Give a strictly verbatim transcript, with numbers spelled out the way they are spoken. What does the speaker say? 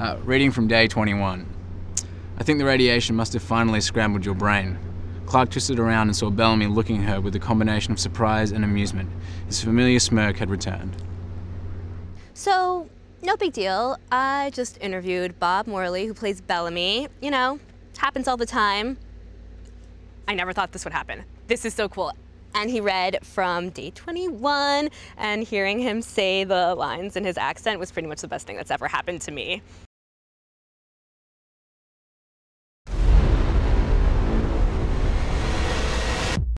Uh, reading from day twenty-one. I think the radiation must have finally scrambled your brain. Clark twisted around and saw Bellamy looking at her with a combination of surprise and amusement. His familiar smirk had returned. So, no big deal. I just interviewed Bob Morley, who plays Bellamy. You know, happens all the time. I never thought this would happen. This is so cool. And he read from day twenty-one, and hearing him say the lines in his accent was pretty much the best thing that's ever happened to me.